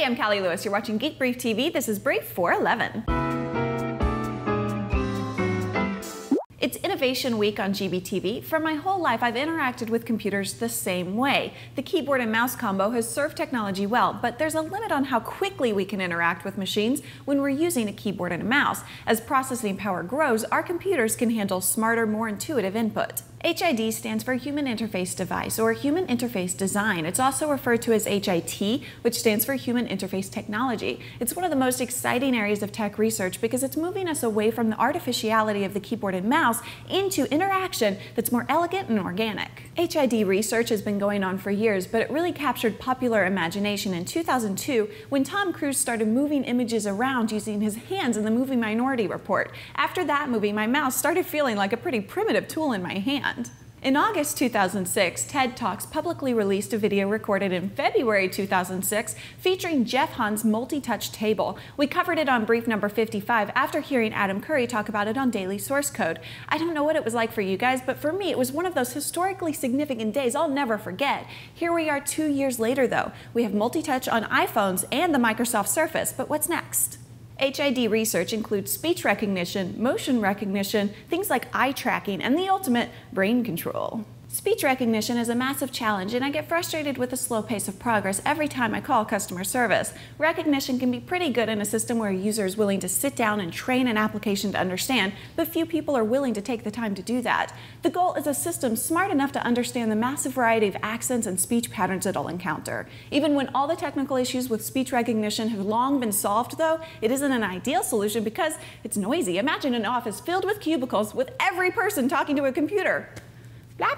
Hey, I'm Callie Lewis. You're watching Geek Brief TV. This is Brief 411. It's Innovation Week on GBTV. For my whole life, I've interacted with computers the same way. The keyboard and mouse combo has served technology well, but there's a limit on how quickly we can interact with machines when we're using a keyboard and a mouse. As processing power grows, our computers can handle smarter, more intuitive input. HID stands for Human Interface Device or Human Interface Design. It's also referred to as HIT, which stands for Human Interface Technology. It's one of the most exciting areas of tech research because it's moving us away from the artificiality of the keyboard and mouse into interaction that's more elegant and organic. HID research has been going on for years, but it really captured popular imagination in 2002 when Tom Cruise started moving images around using his hands in the movie Minority Report. After that movie, my mouse started feeling like a pretty primitive tool in my hand. In August 2006, TED Talks publicly released a video recorded in February 2006 featuring Jeff Hahn's multi-touch table. We covered it on brief number 55 after hearing Adam Curry talk about it on Daily Source Code. I don't know what it was like for you guys, but for me it was one of those historically significant days I'll never forget. Here we are 2 years later though. We have multi-touch on iPhones and the Microsoft Surface, but what's next? HID research includes speech recognition, motion recognition, things like eye tracking, and the ultimate, brain control. Speech recognition is a massive challenge, and I get frustrated with the slow pace of progress every time I call customer service. Recognition can be pretty good in a system where a user is willing to sit down and train an application to understand, but few people are willing to take the time to do that. The goal is a system smart enough to understand the massive variety of accents and speech patterns it'll encounter. Even when all the technical issues with speech recognition have long been solved, though, it isn't an ideal solution because it's noisy. Imagine an office filled with cubicles with every person talking to a computer. We're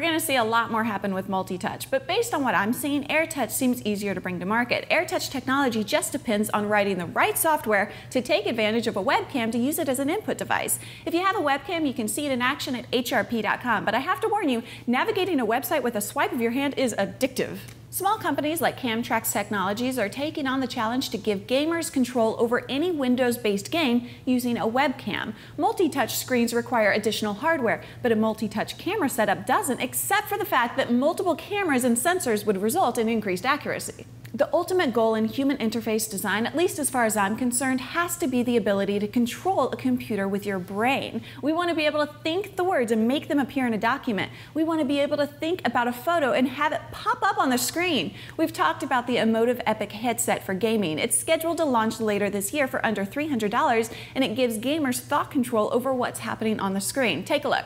going to see a lot more happen with multi-touch, but based on what I'm seeing, AirTouch seems easier to bring to market. AirTouch technology just depends on writing the right software to take advantage of a webcam to use it as an input device. If you have a webcam, you can see it in action at HRP.com, but I have to warn you, navigating a website with a swipe of your hand is addictive. Small companies like CamTrax Technologies are taking on the challenge to give gamers control over any Windows-based game using a webcam. Multi-touch screens require additional hardware, but a multi-touch camera setup doesn't, except for the fact that multiple cameras and sensors would result in increased accuracy. The ultimate goal in human interface design, at least as far as I'm concerned, has to be the ability to control a computer with your brain. We want to be able to think the words and make them appear in a document. We want to be able to think about a photo and have it pop up on the screen. We've talked about the Emotiv EPOC headset for gaming. It's scheduled to launch later this year for under $300, and it gives gamers thought control over what's happening on the screen. Take a look.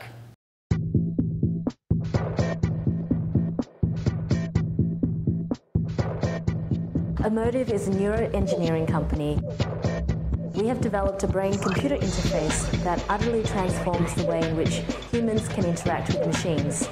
Emotiv is a neuroengineering company. We have developed a brain-computer interface that utterly transforms the way in which humans can interact with machines.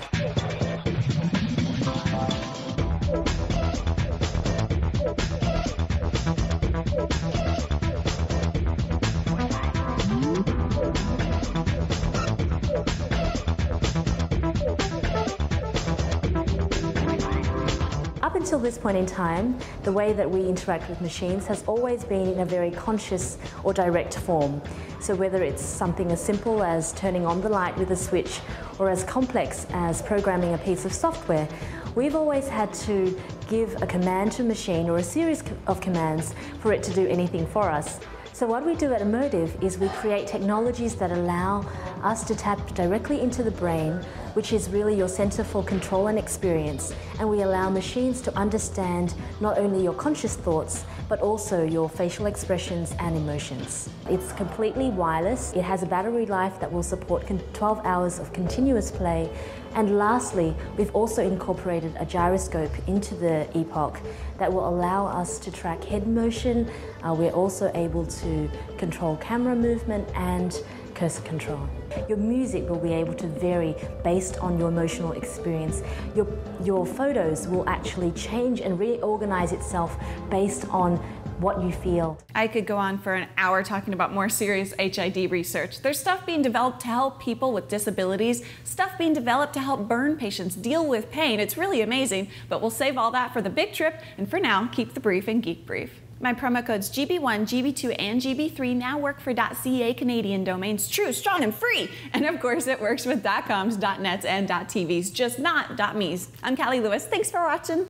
Up until this point in time, the way that we interact with machines has always been in a very conscious or direct form. So whether it's something as simple as turning on the light with a switch or as complex as programming a piece of software, we've always had to give a command to a machine or a series of commands for it to do anything for us. So what we do at Emotiv is we create technologies that allow us to tap directly into the brain, which is really your center for control and experience, and we allow machines to understand not only your conscious thoughts, but also your facial expressions and emotions. It's completely wireless, it has a battery life that will support 12 hours of continuous play, and lastly, we've also incorporated a gyroscope into the EPOC that will allow us to track head motion. We're also able to control camera movement and cursor control. Your music will be able to vary based on your emotional experience. Your photos will actually change and reorganize itself based on what you feel. I could go on for an hour talking about more serious HID research. There's stuff being developed to help people with disabilities, stuff being developed to help burn patients deal with pain. It's really amazing, but we'll save all that for the big trip, and for now, keep the brief and Geek Brief. My promo codes GB1, GB2, and GB3 now work for .ca Canadian domains, true, strong, and free. And of course, it works with .coms, .nets, and .tvs, just not .mes. I'm Callie Lewis. Thanks for watching.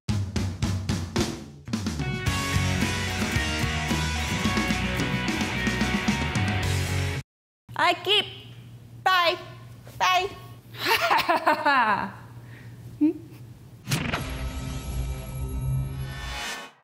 I keep. Bye. Bye. Ha ha ha ha.